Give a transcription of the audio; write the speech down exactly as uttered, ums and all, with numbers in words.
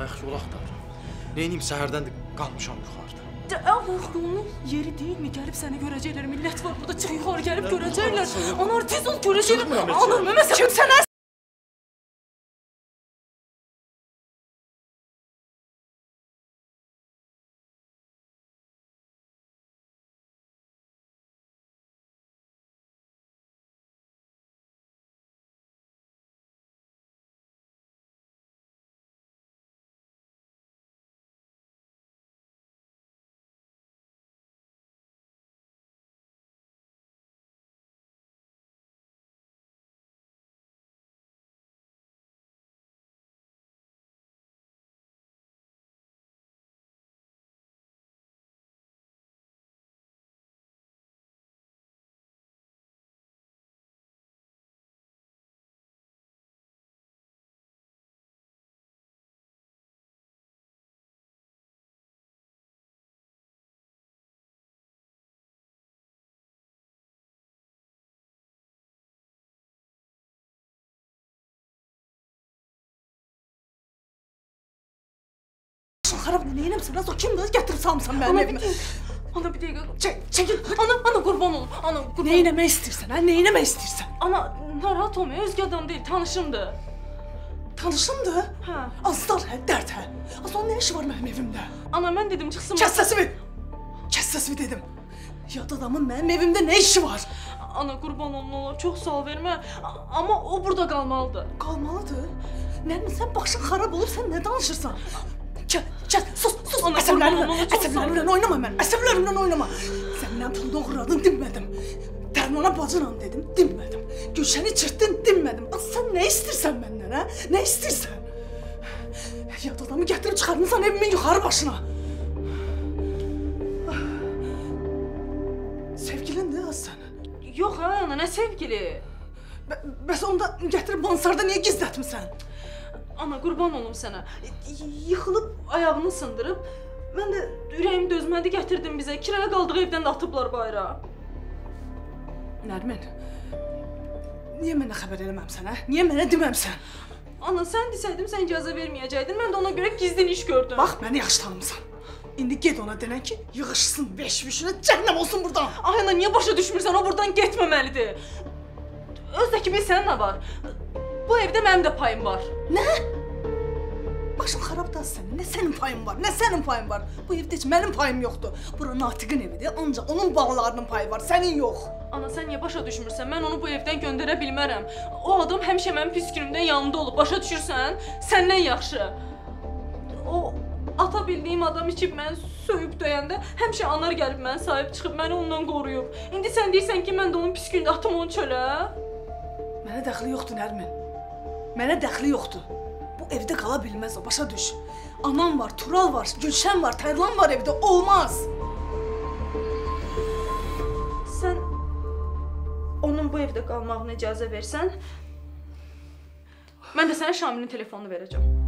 ayaq yol axtarıram. Neyinim, səhərdən də qalmışam yuxarıda. Dəv oğlunun yeri deyilmi? Gəlib səni görəcəklər, millət var burada, çıx yuxarı gəlib görəcəklər. Anar, tez ol, görəcəklər. Anar, Məhməd, kim sənə? Xarab neyinəm sən, az o kimdir, gətirsəm sən mənim evimə. Ana, bir dəqiqə, çəkil. Ana, ana, qurban olum, ana, qurban olum. Neyinəmə istəyirsən, hə, neyinəmə istəyirsən? Ana, narahat olma, özgə adam deyil, tanışımdır. Tanışımdır? Hə. Azlar, hə, dərd, hə. Az onun nə işi var mənim evimdə? Ana, mən dedim, çıxsın... Kəs səsimi! Kəs səsimi dedim. Yad adamın mənim evimdə nə işi var? Ana, qurban olun, olar, çox sual vermə. Amma o burada qalmalıdır. Qalmalıdır? Nərmin, sən başın xarab olub, sən nə danışırsan? Gəl, gəl, sus, sus, əsəblərimlə, əsəblərimlə oynama mənim, əsəblərimlə oynama. Sən mənə pulda uğradın, dinmədim. Dərmana bacıram dedim, dinmədim. Gülşəni çırtdın, dinmədim. Sən nə istəyirsən məndən, hə? Nə istəyirsən? Yad adamı gətirib çıxarınsan evimin yuxarı başına. Sevgilindir az sənin? Yox, hə, ana, nə sevgili? Bəs onda gətirib mansarda niyə gizlətmisən? Ana, qurban olum sənə. Yıxılıb, ayağını sındırıb, mən də ürəyim dözmədi, gətirdim bizə. Kiraya qaldığı evdən də atıblar bayra. Nərmin, niyə mənə xəbər eləməm sənə? Niyə mənə deməm sən? Ana, sən desəydim, sən icazə verməyəcəkdin. Mən də ona görə gizlin iş gördüm. Bax, məni yaxşı tanımsan. İndi ged ona denən ki, yığışsın beş-beşinə, cəhənnəm olsun burdan. Ay, ana, niyə başa düşmürsən? O burdan getməməlidir. Özdəki bil, sənin nə var? Bu evdə mənim də payım var. Nə? Başım xarabda az sənin. Nə sənin payın var, nə sənin payın var. Bu evdə heç mənim payım yoxdur. Bura Natiqin evidir, ancaq onun bağlarının payı var, sənin yox. Ana, sən niyə başa düşmürsən? Mən onu bu evdən göndərə bilmərəm. O adam həmişə mənim pis günümdən yanında olub. Başa düşürsən, səndən yaxşı. O, ata bildiyim adam içib məni söhüb döyəndə həmişə anar gəlib mənə sahib çıxıb, məni ondan qoruyub. İndi sən deyirsən ki, mən də onun pis günündə atım onu çölə. Mənə dəxli yoxdur, Nərmin. Mənə dəxli yoxdur. Bu evdə qala bilməz o, başa düş. Anam var, Tural var, Gülşən var, Tərlan var evdə, olmaz. Sən onun bu evdə qalmağına icazə versən, mən də sənə Şamilin telefonunu verəcəm.